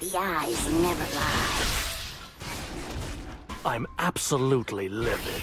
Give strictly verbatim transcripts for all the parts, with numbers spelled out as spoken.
The eyes never lie. I'm absolutely livid.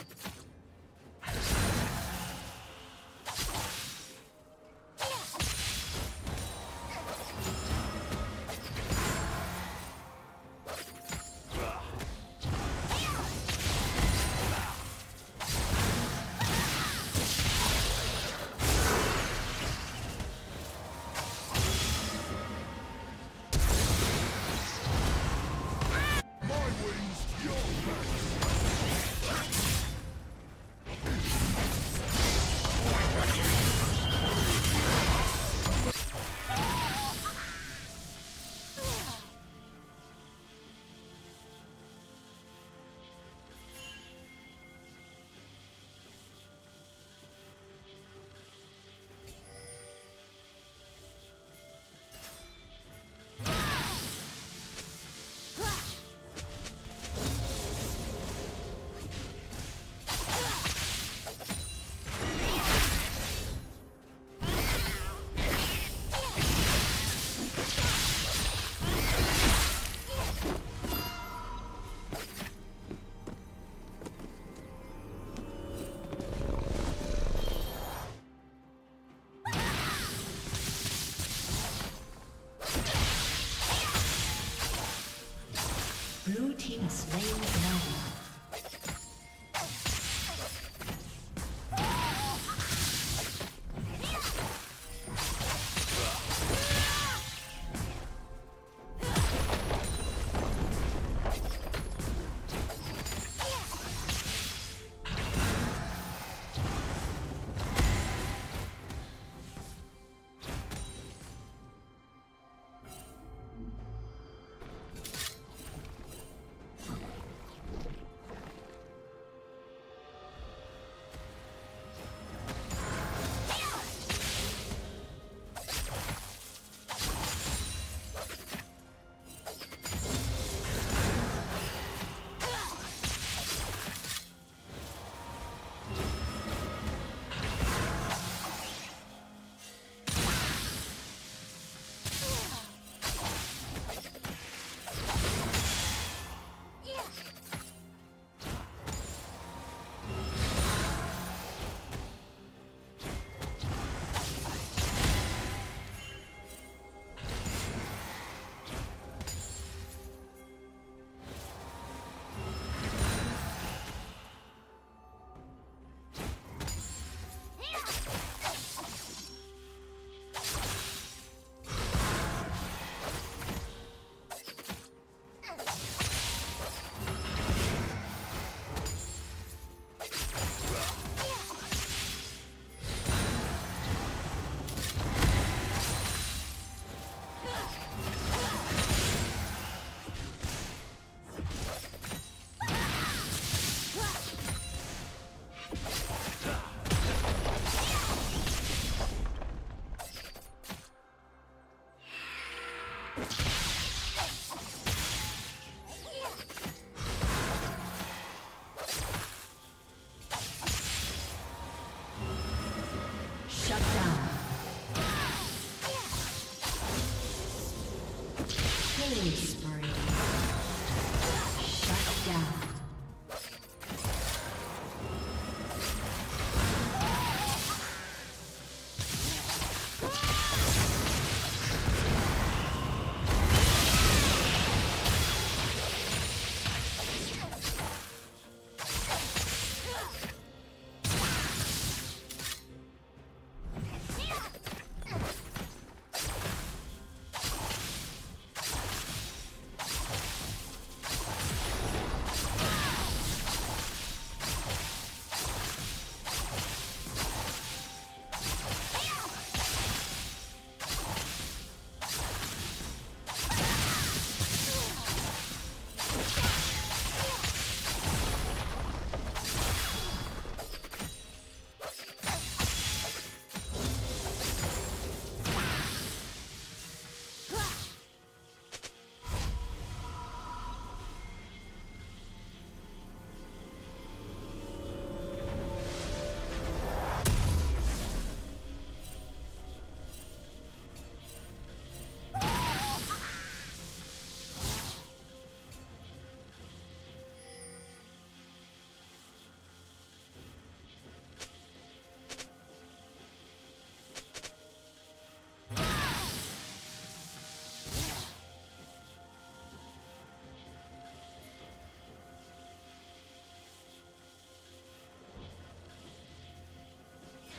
My wings, your back.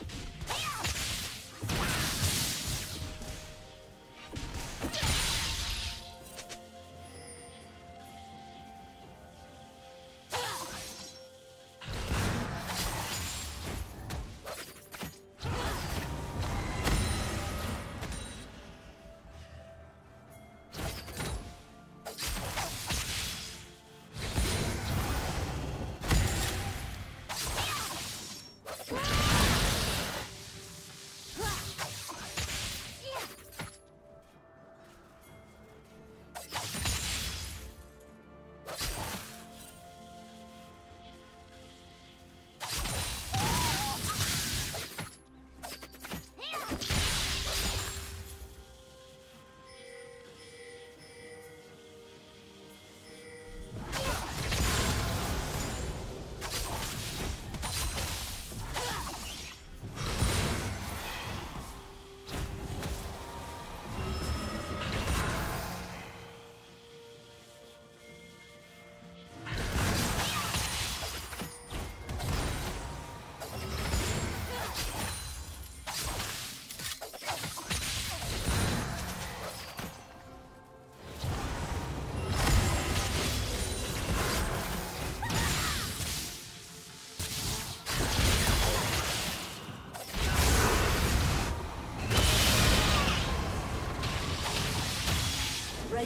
The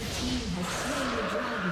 team has slain the dragon.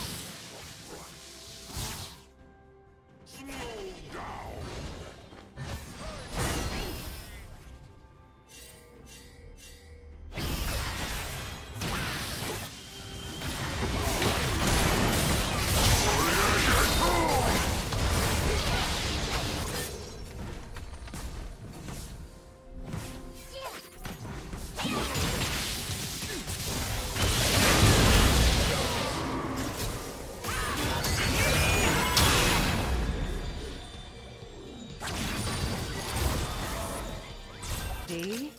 See?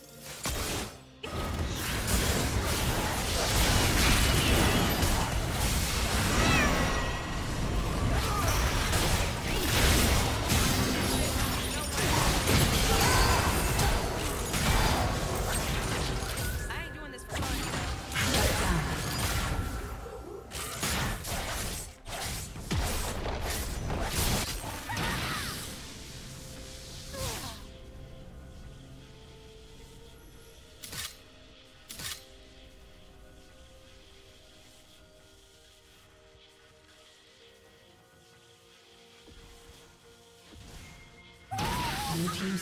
Blue team's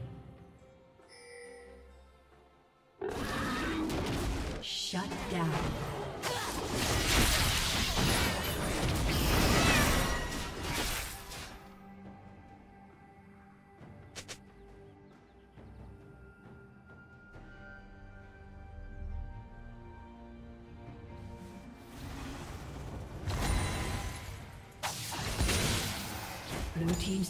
Shut down. Blue team's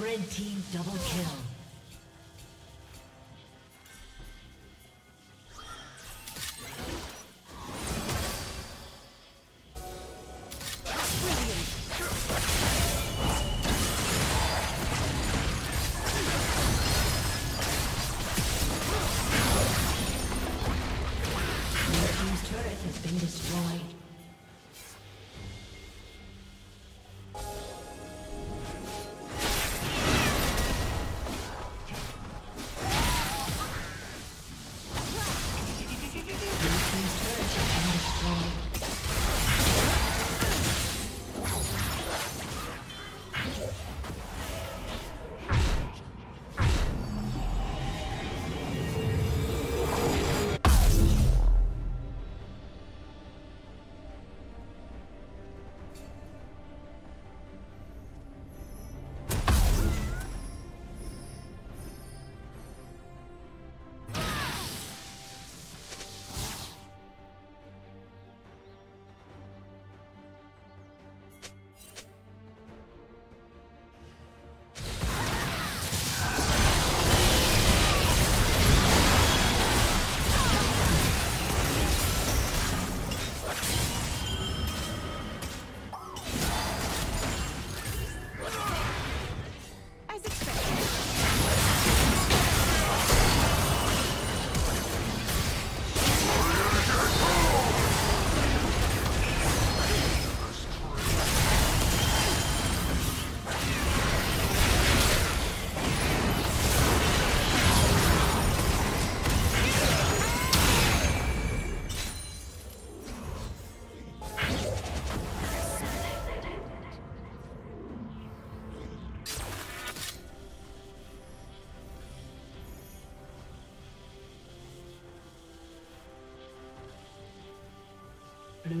Red team double kill. Blue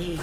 Rain.